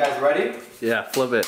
guys ready? Yeah, flip it.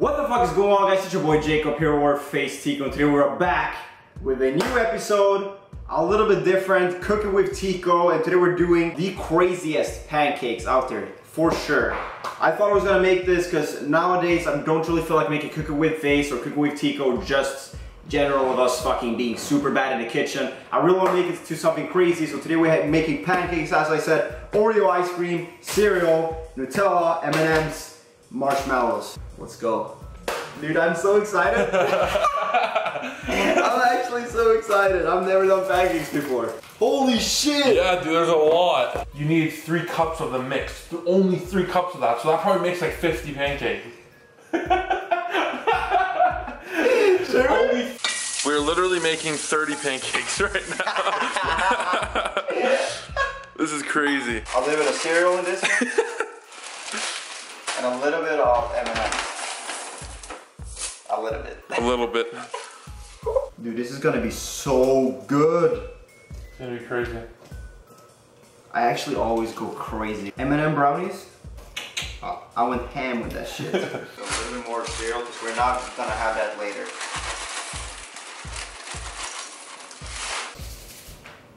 What the fuck is going on, guys? It's your boy Jacob here, we're FaZe Teeqo, and today we're back with a new episode, a little bit different, Cooking with Teeqo, and today we're doing the craziest pancakes out there, for sure. I thought I was gonna make this, because nowadays I don't really feel like making Cooking with FaZe or Cooking with Teeqo, just general of us fucking being super bad in the kitchen. I really wanna make it to something crazy, so today we're making pancakes, as I said, Oreo ice cream, cereal, Nutella, M&M's, marshmallows. Let's go. Dude, I'm so excited. I'm actually so excited. I've never done pancakes before. Holy shit! Yeah, dude, there's a lot. You need 3 cups of the mix. Only 3 cups of that, so that probably makes like 50 pancakes. We're literally making 30 pancakes right now. This is crazy. I'll leave it a cereal in this one. And a little bit of M&M's. A little bit. A little bit. Dude, this is gonna be so good. It's gonna be crazy. I actually always go crazy. M&M brownies? Oh, I went ham with that shit. So a little bit more cereal, because we're not gonna have that later.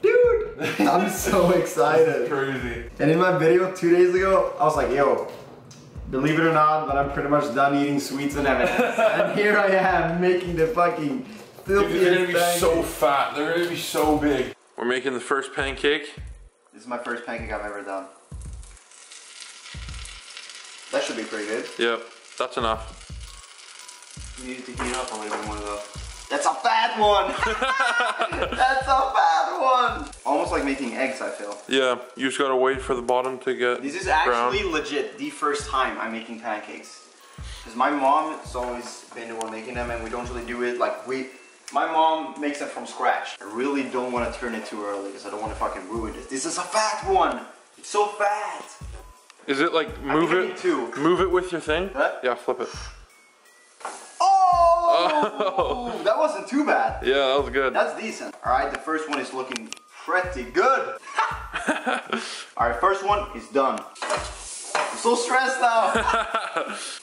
Dude, I'm so excited. Crazy. And in my video 2 days ago, I was like, yo, believe it or not, but I'm pretty much done eating sweets and M&Ms. And here I am making the fucking filthy. Dude, they're gonna be pancake. So fat. They're gonna be so big. We're making the first pancake. This is my first pancake I've ever done. That should be pretty good. Yep, that's enough. You need to heat up a little more though. That's a fat one! That's a fat one! Almost like making eggs, I feel. Yeah, you just gotta wait for the bottom to get This is actually brown. Legit the first time I'm making pancakes. Because my mom has always been the one making them, and we don't really do it like my mom makes them from scratch. I really don't want to turn it too early, because I don't want to fucking ruin it. This is a fat one! It's so fat! Is it like, move it with your thing? Huh? Yeah, flip it. Oh, that wasn't too bad. Yeah, that was good. That's decent. All right, the first one is looking pretty good. All right, first one is done. I'm so stressed out.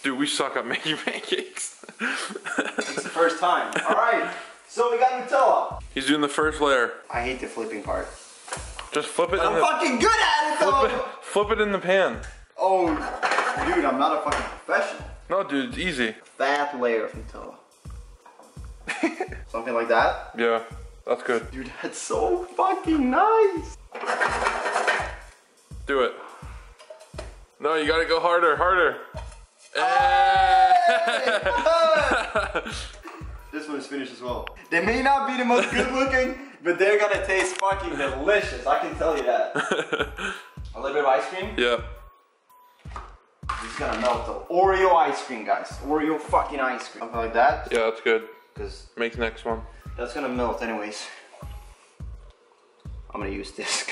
Dude, we suck at making pancakes. It's the first time. All right, so we got Nutella. He's doing the first layer. I hate the flipping part. Just flip it. But I'm fucking good at it though. Flip it in the pan. Oh, dude, I'm not a fucking professional. No, dude, it's easy. Fat layer of Nutella. Something like that? Yeah, that's good. Dude, that's so fucking nice! Do it. No, you gotta go harder, harder! Hey! This one is finished as well. They may not be the most good looking, but they're gonna taste fucking delicious, I can tell you that. A little bit of ice cream? Yeah. It's gonna melt though. Oreo ice cream, guys. Oreo fucking ice cream. Something like that? Yeah, that's good. Cause make the next one. That's gonna melt anyways. I'm gonna use this.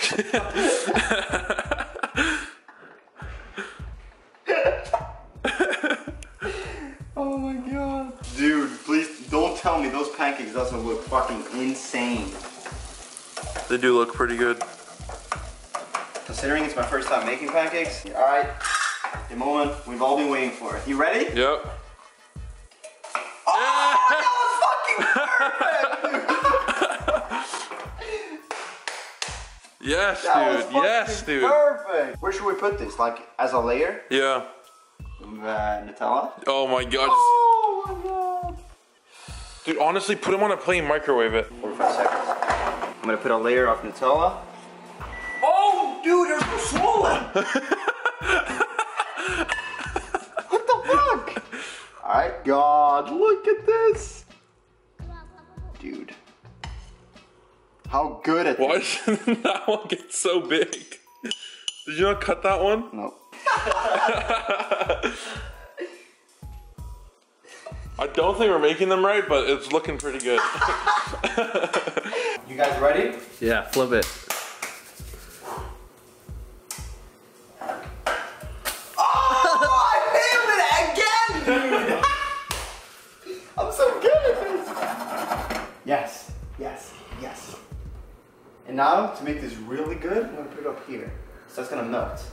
Oh my god. Dude, please don't tell me those pancakes doesn't look fucking insane. They do look pretty good. Considering it's my first time making pancakes. Alright. The moment we've all been waiting for. You ready? Yep. Oh, that was fucking perfect! Yes, that dude. Yes, dude. Perfect. Where should we put this? Like as a layer? Yeah. Nutella. Oh my god. Oh my god. Dude, honestly, put them on a plate and microwave it. 45 seconds. I'm gonna put a layer of Nutella. Oh, dude, there's no swollen. What the fuck? Alright, god, look at this. Dude. How good at this. Why did that one get so big? Did you not cut that one? No. I don't think we're making them right, but it's looking pretty good. You guys ready? Yeah, flip it. Yes. And now, to make this really good, I'm gonna put it up here. So that's gonna melt.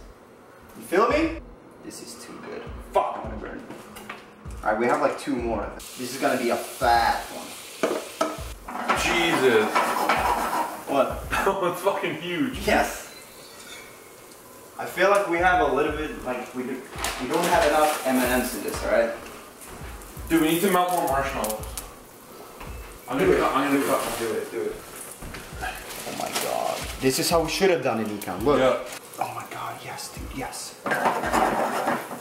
You feel me? This is too good. Fuck, I'm gonna burn. All right, we have like two more of this. This is gonna be a fat one. Jesus. What? Oh, it's fucking huge. Yes. I feel like we have a little bit, like we don't have enough M&M's in this, all right? Dude, we need to melt more marshmallows. I'm gonna cut. Do it. Oh my god. This is how we should have done it, Econ. Look. Yeah. Oh my god, yes, dude, yes.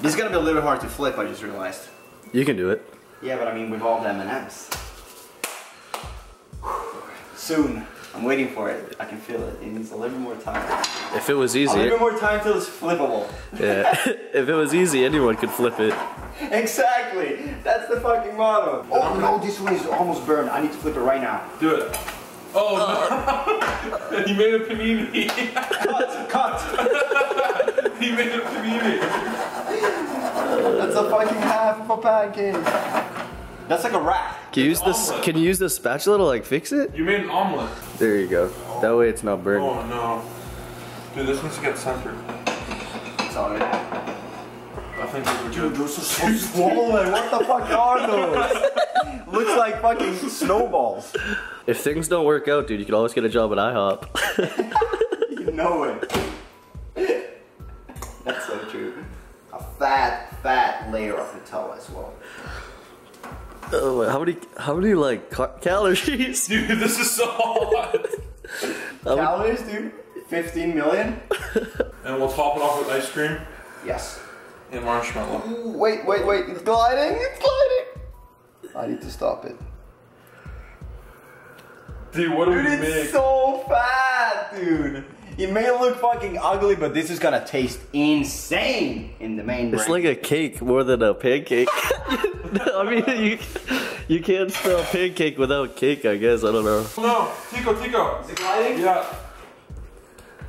This is gonna be a little bit hard to flip, I just realized. You can do it. Yeah, but I mean, we've all done M&M's. Soon. I'm waiting for it. I can feel it. It needs a little bit more time. If it was easy. A little bit more time till it's flippable. Yeah. If it was easy, anyone could flip it. Exactly. That's the fucking motto. Oh no, this one is almost burned. I need to flip it right now. Do it. Oh no. He made a panini. Cut. He made a panini. That's a fucking half of a pancake. That's like a wrap. Can you use the spatula to like fix it? You made an omelet. There you go. Oh. That way it's not burning. Oh no. Dude, this needs to get centered. Sorry. I think those are so swollen. What the fuck are those? Looks like fucking snowballs. If things don't work out, dude, you can always get a job at IHOP. You know it. That's so true. A fat, fat layer of Nutella as well. Oh, how many like calories? Dude, this is so hot. Calories, dude? 15 million? And we'll top it off with ice cream? Yes. And marshmallow. Ooh, wait, it's gliding, it's gliding! I need to stop it. Dude, what do we make? Dude, it's so fat, dude! It may look fucking ugly, but this is gonna taste insane in the main brand. It's like a cake more than a pancake. I mean, you can't spell pancake without cake, I guess. I don't know. No, Teeqo. Is it gliding? Yeah.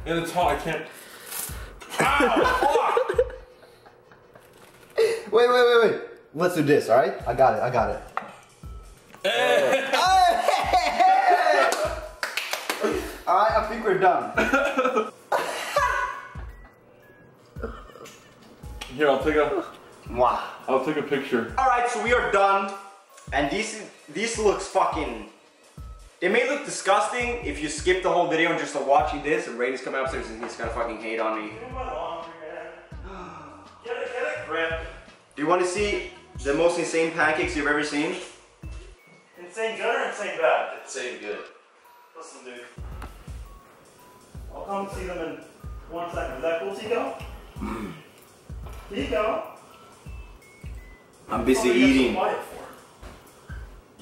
And it's hot, I can't. Ow, fuck! Wait. Let's do this, alright? I got it. Hey. Alright, I think we're done. Here, I'll take a picture. Alright, so we are done. And this looks fucking... It may look disgusting if you skip the whole video and just watching this, and Rayden's coming upstairs and he's gonna fucking hate on me. Get a grip. Do you want to see the most insane pancakes you've ever seen? Insane good or insane bad? Insane good. Listen, dude. I'll come see them in 1 second. Is that cool, Teeqo? Teeqo? I'm busy eating.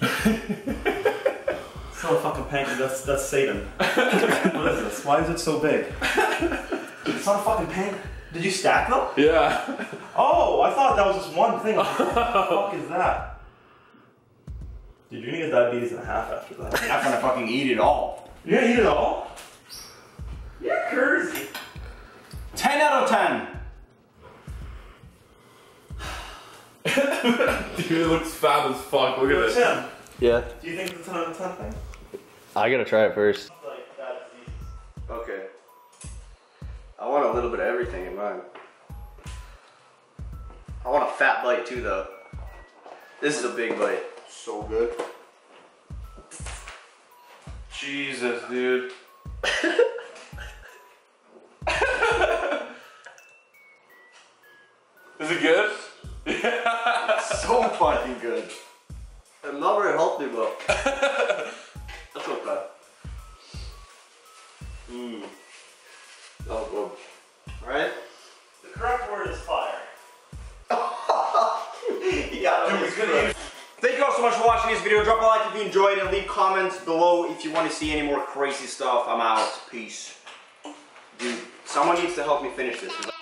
It's not a fucking pancake, that's Satan. What is this? Why is it so big? It's not a fucking pancake. Did you stack them? Yeah. Oh, I thought that was just one thing. What the fuck is that? Dude, you're gonna get diabetes and a half after that. You're not gonna fucking eat it all. You're gonna eat it all? You're crazy. 10 out of 10. Dude, it looks fat as fuck. Look at this. Yeah. Do you think it's a 10 out of 10 thing? I gotta try it first. Okay. I want a little bit of everything in mine. I want a fat bite too, though. This is a big bite. So good. Jesus, dude. Is it good? Yeah. It's so fucking good. I'm not very healthy, but that's not bad. Mmm. Oh, good. Alright? The correct word is fire. Yeah, dude, good. Thank you all so much for watching this video. Drop a like if you enjoyed and leave comments below if you want to see any more crazy stuff. I'm out. Peace. Dude, someone needs to help me finish this.